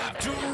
Trap 2.